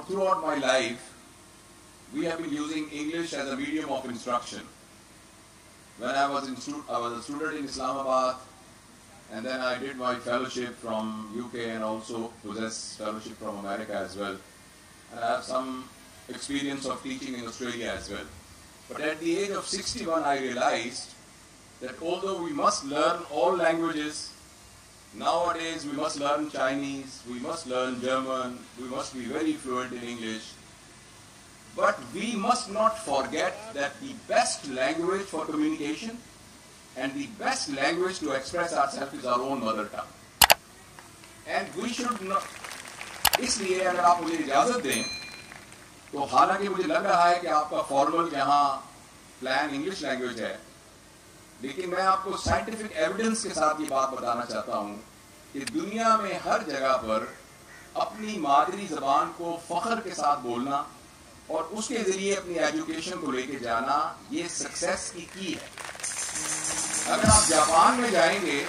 or throughout my life, we have been using English as a medium of instruction. When I was a student in Islamabad, and then I did my fellowship from UK and also possess fellowship from America as well. And I have some experience of teaching in Australia as well. But at the age of 61, I realized that although we must learn all languages, nowadays we must learn Chinese, we must learn German, we must be very fluent in English. But we must not forget that the best language for communication and the best language to express ourselves is our own mother tongue. And we should not... इसलिए अगर आप मुझे इजाज़त दें, तो हालांकि मुझे लग रहा है कि आपका फॉर्मल यहाँ प्लान इंग्लिश लैंग्वेज है, लेकिन मैं आपको साइंटिफिक एविडेंस के साथ ये बात बताना चाहता हूँ कि दुनिया में हर जगह पर अपनी मादरी ज़बान को फ़ख्र के साथ बोलना और उसके ज़रिए अपनी एजुकेशन को लेके जाना, ये सक्सेस की की है। अगर आप जापान में जाएंगे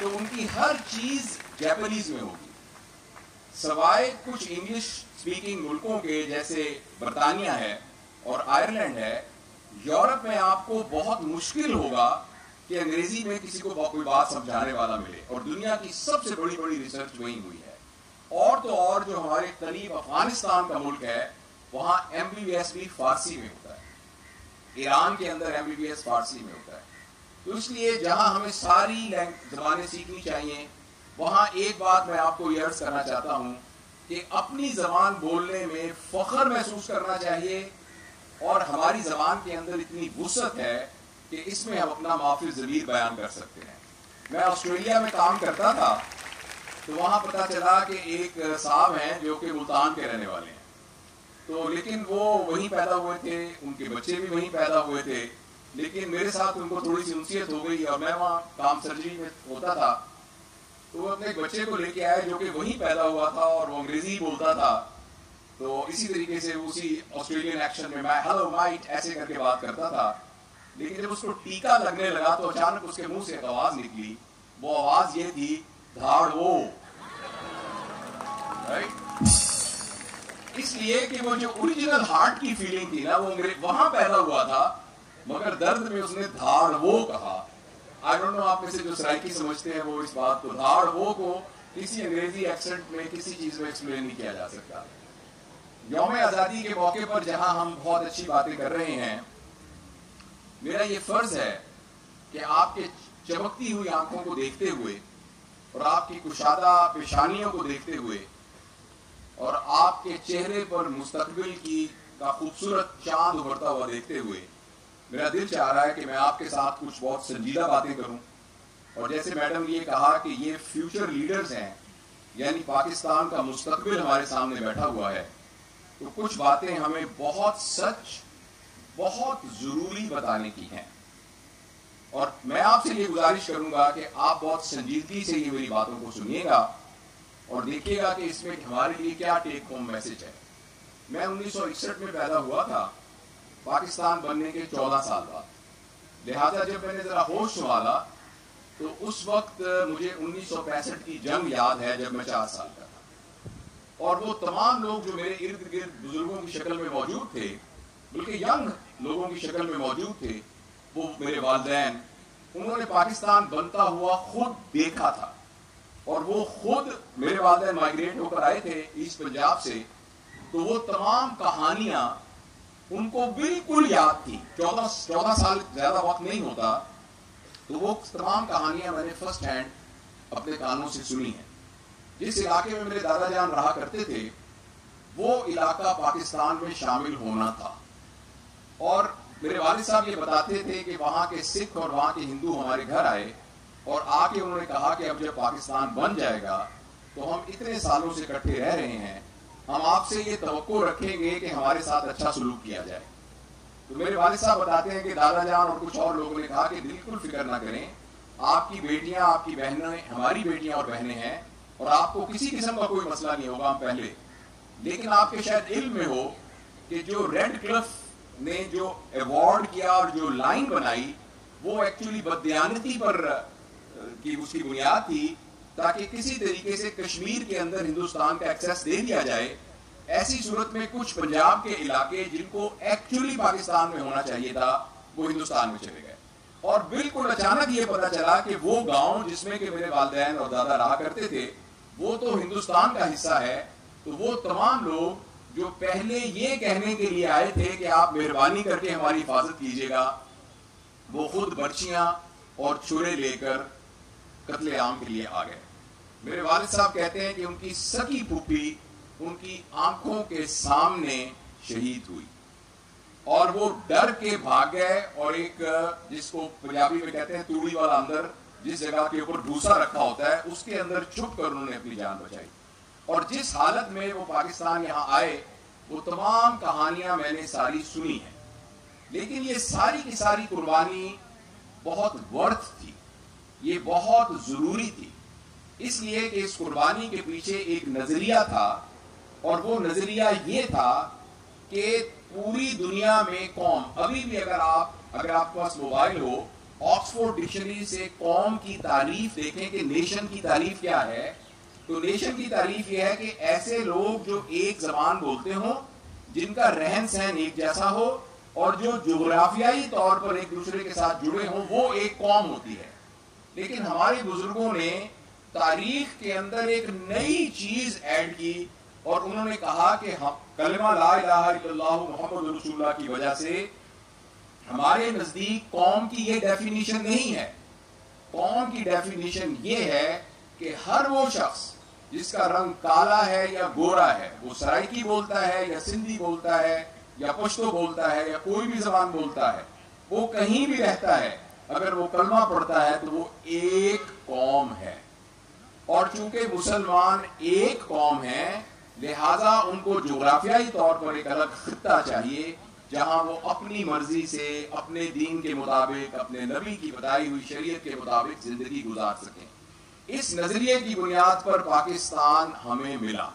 तो उनकी हर चीज जापानीज में होगी, सवाए कुछ इंग्लिश स्पीकिंग मुल्कों के जैसे बर्तानिया है और आयरलैंड है। यूरोप में आपको बहुत मुश्किल होगा कि अंग्रेजी में किसी को कोई बात समझाने वाला मिले, और दुनिया की सबसे बड़ी बड़ी रिसर्च वहीं हुई है। और तो और जो हमारे करीब अफगानिस्तान का मुल्क है, वहाँ MBBS भी फारसी में होता है, ईरान के अंदर MBBS फारसी में होता है। तो इसलिए जहाँ हमें सारी ज़बानें सीखनी चाहिए, वहाँ एक बात मैं आपको ये अर्ज करना चाहता हूँ कि अपनी ज़बान बोलने में फ़ख्र महसूस करना चाहिए, और हमारी ज़बान के अंदर इतनी वुसअत है कि इसमें हम अपना माफी ज़मीर बयान कर सकते हैं। मैं ऑस्ट्रेलिया में काम करता था तो वहाँ पता चला कि एक साहब हैं जो कि मुल्तान के रहने वाले हैं, तो लेकिन वो वहीं पैदा हुए थे, उनके बच्चे भी वहीं पैदा हुए थे, लेकिन मेरे साथ उनको थोड़ी सी उनसीयत हो गई और मैं वहाँ काम सर्जरी में होता था। तो वो अपने बच्चे को लेके आए जो कि वहीं पैदा हुआ था और वो अंग्रेजी बोलता था, तो इसी तरीके से उसी ऑस्ट्रेलियन एक्शन में मैं हेलो माइट ऐसे करके बात करता था। लेकिन जब उसको टीका लगने लगा तो अचानक उसके मुंह से एक आवाज़ निकली, वो आवाज़ ये थी, धाड़ो। राइट, इसलिए कि वो जो ओरिजिनल हार्ट की फीलिंग थी ना, वो वहाँ पैदा हुआ था, मगर दर्द में उसने धाड़ वो कहा। आई डोंट नो आप में से जो सराइकी समझते हैं वो इस बात को, धाड़ वो को किसी अंग्रेजी एक्सेंट में किसी चीज में एक्सप्लेन नहीं किया जा सकता। यौम आज़ादी के मौके पर जहां हम बहुत अच्छी बातें कर रहे हैं, मेरा ये फर्ज है कि आपके चमकती हुई आंखों को देखते हुए और आपकी कुशादा पेशानियों को देखते हुए और आपके चेहरे पर मुस्तकबिल की का खूबसूरत चांद उभरता हुआ देखते हुए, मेरा दिल चाह रहा है कि मैं आपके साथ कुछ बहुत संजीदा बातें करूं। और जैसे मैडम ने कहा कि ये फ्यूचर लीडर्स हैं, यानी पाकिस्तान का मुस्तकबिल हमारे सामने बैठा हुआ है, तो कुछ बातें हमें बहुत सच, बहुत ज़रूरी बताने की हैं। और मैं आपसे ये गुजारिश करूंगा कि आप बहुत संजीदगी से ये मेरी बातों को सुनिएगा और देखिएगा कि इसमें हमारे लिए क्या टेक होम मैसेज है। मैं 1961 में पैदा हुआ था, पाकिस्तान बनने के 14 साल बाद, लिहाजा जब मैंने ज़रा होश संभाला तो उस वक्त मुझे 1965 की जंग याद है जब मैं 4 साल का था। और वो तमाम लोग जो मेरे इर्द गिर्द बुजुर्गों की शक्ल में मौजूद थे, बल्कि यंग लोगों की शक्ल में मौजूद थे, वो मेरे वालिदैन, उन्होंने पाकिस्तान बनता हुआ खुद देखा था। और वो खुद, मेरे वालिदैन माइग्रेट होकर आए थे ईस्ट पंजाब से, तो वो तमाम कहानियाँ उनको बिल्कुल याद थी। 14 साल ज़्यादा वक्त नहीं होता, तो वो तमाम कहानियाँ मैंने फर्स्ट हैंड अपने कानों से सुनी हैं। जिस इलाके में मेरे दादा जान रहा करते थे, वो इलाका पाकिस्तान में शामिल होना था। और मेरे वालिद साहब ये बताते थे कि वहाँ के सिख और वहाँ के हिंदू हमारे घर आए और आके उन्होंने कहा कि अब जब पाकिस्तान बन जाएगा तो हम इतने सालों से इकट्ठे रह रहे हैं, हम आपसे ये तवक्को रखेंगे कि हमारे साथ अच्छा सलूक किया जाए। तो मेरे वालिद साहब बताते हैं कि दादा जान और कुछ और लोगों ने कहा कि बिल्कुल फिक्र ना करें, आपकी बेटियां, आपकी बहनें हमारी बेटियां और बहनें हैं और आपको किसी किस्म का कोई मसला नहीं होगा, हम पहले। लेकिन आपके शायद इल्म में हो कि जो रेडक्लिफ ने जो अवॉर्ड किया और जो लाइन बनाई, वो एक्चुअली बदयानती पर की उसकी बुनियाद थी, ताकि किसी तरीके से कश्मीर के अंदर हिंदुस्तान का एक्सेस दे दिया जाए ऐसी सूरत में कुछ पंजाब के इलाके जिनको एक्चुअली पाकिस्तान में होना चाहिए था वो हिंदुस्तान में चले गए। और बिल्कुल अचानक ये पता चला कि वो गांव जिसमें कि मेरे वालिदैन और दादा रहा करते थे वो तो हिंदुस्तान का हिस्सा है। तो वो तमाम लोग जो पहले ये कहने के लिए आए थे कि आप मेहरबानी करके हमारी हिफाजत कीजिएगा, वो खुद बर्चियां और छुरे लेकर कत्लेआम के लिए आ गए। मेरे वालिद साहब कहते हैं कि उनकी सकी फूफी उनकी आंखों के सामने शहीद हुई और वो डर के भाग गए और एक जिसको पंजाबी में कहते हैं तूड़ी वाला अंदर, जिस जगह के ऊपर भूसा रखा होता है, उसके अंदर छुप कर उन्होंने अपनी जान बचाई। और जिस हालत में वो पाकिस्तान यहाँ आए वो तमाम कहानियां मैंने सारी सुनी है, लेकिन ये सारी की सारी कुर्बानी बहुत वर्थ थी, ये बहुत जरूरी थी, इसलिए कि इस कुर्बानी के पीछे एक नजरिया था और वो नजरिया ये था कि पूरी दुनिया में कौम, अभी भी अगर आपके पास मोबाइल हो, ऑक्सफोर्ड डिक्शनरी से कौम की तारीफ देखें कि नेशन की तारीफ क्या है, तो नेशन की तारीफ यह है कि ऐसे लोग जो एक जबान बोलते हों, जिनका रहन सहन एक जैसा हो और जो जोग्राफियाई तौर पर एक दूसरे के साथ जुड़े हों, वो एक कौम होती है। लेकिन हमारे बुजुर्गों ने तारीख के अंदर एक नई चीज ऐड की और उन्होंने कहा कि हम कलमा ला इलाहा इल्लल्लाह मुहम्मद रसूलुल्लाह की वजह से हमारे नजदीक कौम की ये डेफिनेशन नहीं है। कौम की डेफिनेशन ये है कि हर वो शख्स जिसका रंग काला है या गोरा है, वो सराइकी बोलता है या सिंधी बोलता है या पश्तो बोलता है या कोई भी जबान बोलता है, वो कहीं भी रहता है, अगर वो कलमा पढ़ता है तो वो एक कौम है। और चूंकि मुसलमान एक कौम है, लिहाजा उनको जोग्राफियाई तौर पर एक अलग खिता चाहिए जहां वो अपनी मर्जी से, अपने दीन के मुताबिक, अपने नबी की बताई हुई शरीयत के मुताबिक जिंदगी गुजार सकें। इस नजरिए की बुनियाद पर पाकिस्तान हमें मिला।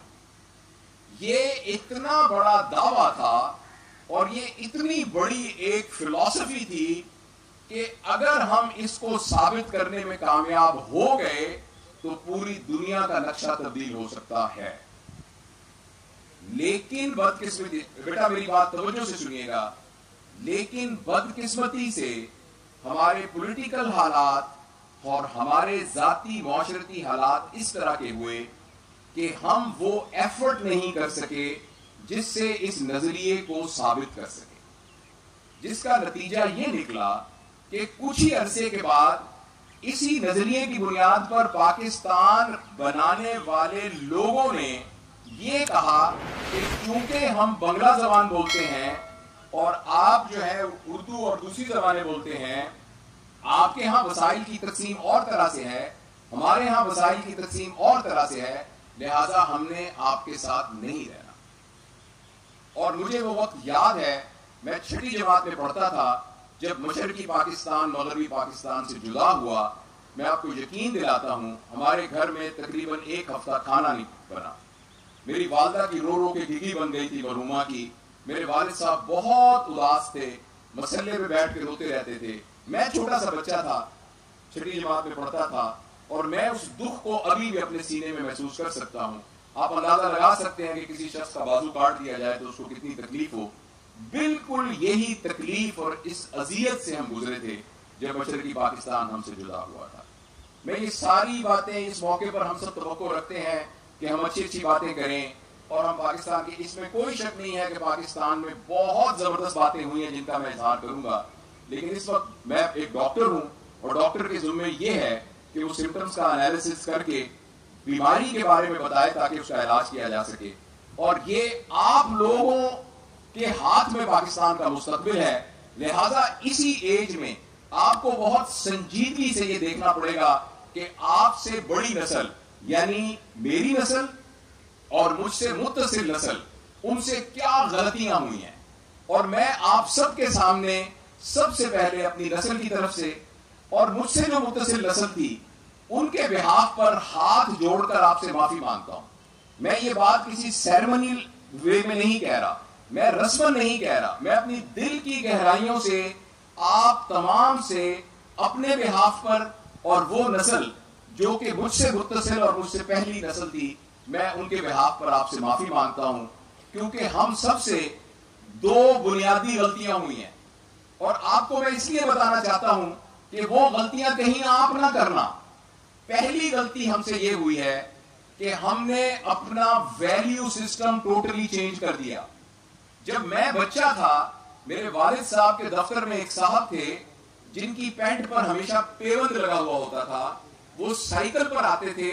ये इतना बड़ा दावा था और ये इतनी बड़ी एक फिलॉसफी थी कि अगर हम इसको साबित करने में कामयाब हो गए तो पूरी दुनिया का नक्शा तब्दील हो सकता है। लेकिन बदकिस्मती, बेटा मेरी बात तवज्जो से सुनिएगा, लेकिन बदकिस्मती से हमारे पॉलिटिकल हालात और हमारे जाती माशरती हालात इस तरह के हुए कि हम वो एफर्ट नहीं कर सके जिससे इस नजरिए को साबित कर सके, जिसका नतीजा ये निकला कि कुछ ही अरसे के बाद इसी नजरिए की बुनियाद पर पाकिस्तान बनाने वाले लोगों ने ये कहा कि चूंकि हम बंगला जबान बोलते हैं और आप जो है उर्दू और दूसरी जबानें बोलते हैं, आपके यहाँ वसाइल की तकसीम और तरह से है, हमारे यहाँ वसाइल की तकसीम और तरह से है, लिहाजा हमने आपके साथ नहीं रहना। और मुझे वो वक्त याद है, मैं छठी जमात में पढ़ता था जब मशरकी पाकिस्तान मगरबी पाकिस्तान से जुदा हुआ। मैं आपको यकीन दिलाता हूँ हमारे घर में तकरीबन एक हफ्ता खाना नहीं बना। मेरी वालदा की रो रो के गिगी बन गई थी मरूमा की। मेरे वालिद साहब बहुत उदास थे, मसल्ले पे बैठ के रोते रहते थे। मैं छोटा सा बच्चा था, छठी जमात में पढ़ता था, और मैं उस दुख को अभी भी अपने सीने में महसूस कर सकता हूँ। आप अंदाजा लगा सकते हैं कि किसी शख्स का बाजू काट दिया जाए तो उसको कितनी तकलीफ हो। बिल्कुल यही तकलीफ और इस अजियत से हम गुजरे थे जब मशरकी पाकिस्तान हमसे जुदा हुआ था। मैं ये सारी बातें इस मौके पर हम सब तवक्को रखते हैं कि हम अच्छी अच्छी बातें करें और हम पाकिस्तान की, इसमें कोई शक नहीं है कि पाकिस्तान में बहुत जबरदस्त बातें हुई हैं जिनका मैं इजहार करूंगा। लेकिन इस वक्त मैं एक डॉक्टर हूं और डॉक्टर के जुम्मे ये है कि वो सिम्टम्स का एनालिसिस करके बीमारी के बारे में बताए ताकि उसका इलाज किया जा सके। और ये आप लोगों के हाथ में पाकिस्तान का मुस्तकबिल है, लिहाजा इसी एज में आपको बहुत संजीदगी से ये देखना पड़ेगा कि आपसे बड़ी नस्ल यानी मेरी नस्ल और मुझसे मुत्तसिल नस्ल, उनसे क्या गलतियां हुई हैं। और मैं आप सबके सामने सबसे पहले अपनी नस्ल की तरफ से और मुझसे जो मुत्तसिल नस्ल थी उनके बिहाफ पर हाथ जोड़कर आपसे माफी मांगता हूं। मैं ये बात किसी सेरेमोनियल वे में नहीं कह रहा, मैं रस्मन नहीं कह रहा, मैं अपनी दिल की गहराइयों से आप तमाम से अपने बिहाफ पर और वो नस्ल जो कि मुझसे मुत्तसिल और मुझसे पहली नस्ल थी, मैं उनके बिहाफ पर आपसे माफी मांगता हूं। क्योंकि हम सबसे दो बुनियादी गलतियां हुई हैं और आपको मैं इसलिए बताना चाहता हूं कि वो गलतियां कहीं आप ना करना। पहली गलती हमसे ये हुई है कि हमने अपना वैल्यू सिस्टम टोटली चेंज कर दिया। जब मैं बच्चा था, मेरे वालिद साहब के दफ्तर में एक साहब थे जिनकी पैंट पर हमेशा पेबंद लगा हुआ होता था। वो साइकिल पर आते थे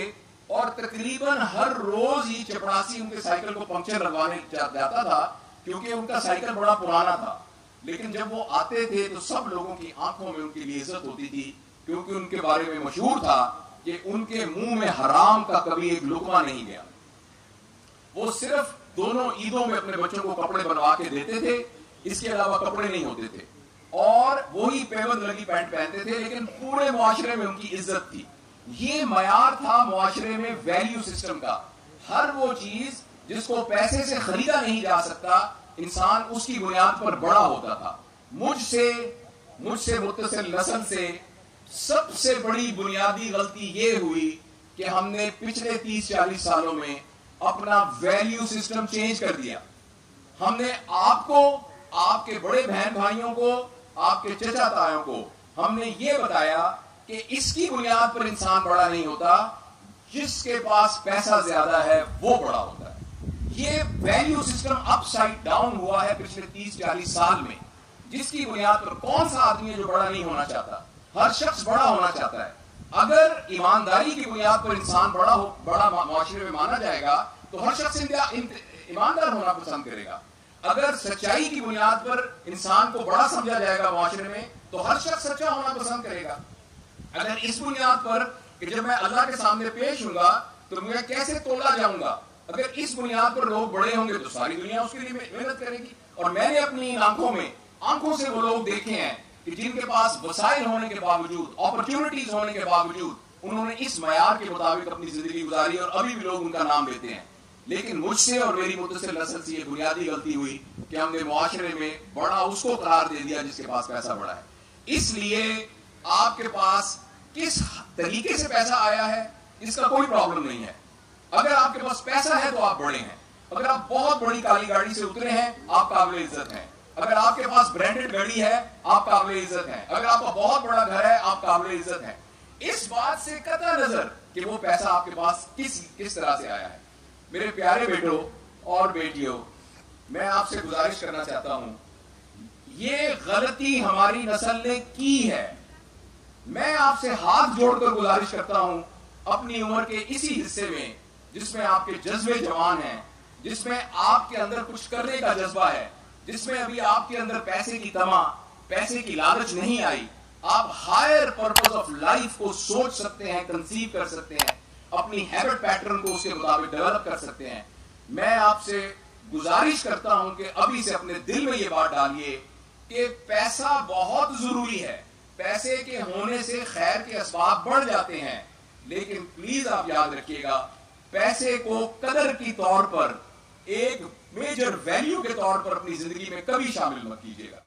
और तकरीबन हर रोज ही चपड़ासी उनके साइकिल को पंक्चर लगवाने जाता था, क्योंकि उनका साइकिल बड़ा पुराना था। लेकिन जब वो आते थे तो सब लोगों की आंखों में उनके लिए इज्जत होती थी, क्योंकि उनके बारे में मशहूर था कि उनके मुंह में हराम का कभी एक लुकमा नहीं गया। वो सिर्फ दोनों ईदों में अपने बच्चों को कपड़े बनवा के देते थे, इसके अलावा कपड़े नहीं होते थे, और वही पेबंद लगी पैंट पहनते थे, लेकिन पूरे मुआशरे में उनकी इज्जत थी। ये मयार था मुआशरे में वैल्यू सिस्टम का। हर वो चीज जिसको पैसे से खरीदा नहीं जा सकता, इंसान उसकी बुनियाद पर बड़ा होता था। मुझसे मुत्तसिल नस्ल से सबसे बड़ी बुनियादी गलती ये हुई कि हमने पिछले 30-40 सालों में अपना वैल्यू सिस्टम चेंज कर दिया। हमने आपको, आपके बड़े बहन भाइयों को, आपके चचा तायों को हमने ये बताया कि इसकी बुनियाद पर इंसान बड़ा नहीं होता, जिसके पास पैसा ज्यादा है वो बड़ा होता है। ये वैल्यू सिस्टम अपसाइड डाउन हुआ है पिछले 30-40 साल में, जिसकी बुनियाद पर कौन सा आदमी है जो बड़ा नहीं होना चाहता। हर शख्स बड़ा होना चाहता है। अगर ईमानदारी की बुनियाद पर इंसान बड़ा माशरे में माना जाएगा तो हर शख्स ईमानदार होना पसंद करेगा। अगर सच्चाई की बुनियाद पर इंसान को बड़ा समझा जाएगा माशरे में तो हर शख्स सच्चा होना पसंद करेगा। अगर इस बुनियाद पर कि जब मैं अल्लाह के सामने पेश होऊंगा तो मैं कैसे तोला जाऊंगा, अगर इस बुनियाद पर लोग बड़े होंगे तो सारी दुनिया उसके लिए मेहनत करेगी। और मैंने अपनी आंखों में, आंखों से वो लोग देखे हैं कि जिनके पास वसाइल होने के बावजूद, अपॉर्चुनिटीज होने के बावजूद, उन्होंने इस मयार के मुताबिक अपनी जिंदगी गुजारी और अभी भी लोग उनका नाम लेते हैं। लेकिन मुझसे और मेरी मुत्तसिल नस्ल से ये बुनियादी गलती हुई कि हमने मुआशरे में बड़ा उसको करार दे दिया जिसके पास पैसा बड़ा है। इसलिए आपके पास किस तरीके से पैसा आया है इसका कोई प्रॉब्लम नहीं है। अगर आपके पास पैसा है तो आप बड़े हैं। अगर आप बहुत बड़ी काली गाड़ी से उतरे हैं, आप काबिल इज्जत हैं। अगर आपके पास ब्रांडेड गाड़ी है, आप काबिल इज्जत हैं। अगर आपका बहुत बड़ा घर है, आप काबिल इज्जत हैं। इस बात से कतई नजर कि वो पैसा आपके पास किस तरह से आया है। मेरे प्यारे बेटों और बेटियों, मैं आपसे गुजारिश करना चाहता हूं, ये गलती हमारी नस्ल ने की है। मैं आपसे हाथ जोड़कर गुजारिश करता हूं, अपनी उम्र के इसी हिस्से में जिसमें आपके जज्बे जवान हैं, जिसमें आपके अंदर कुछ करने का जज्बा है, जिसमें अभी आपके अंदर पैसे की तमा, पैसे की लालच नहीं आई, आप हायर पर्पस ऑफ लाइफ को सोच सकते हैं, कंसीव कर सकते हैं, अपनी हैबिट पैटर्न को उसके मुताबिक डेवलप कर सकते हैं। मैं आपसे गुजारिश करता हूं कि अभी से अपने दिल में ये बात डालिए कि पैसा बहुत जरूरी है। पैसे के होने से खैर के असबाब बढ़ जाते हैं, लेकिन प्लीज आप याद रखिएगा, पैसे को कदर की तौर पर, एक मेजर वैल्यू के तौर पर अपनी जिंदगी में कभी शामिल मत कीजिएगा।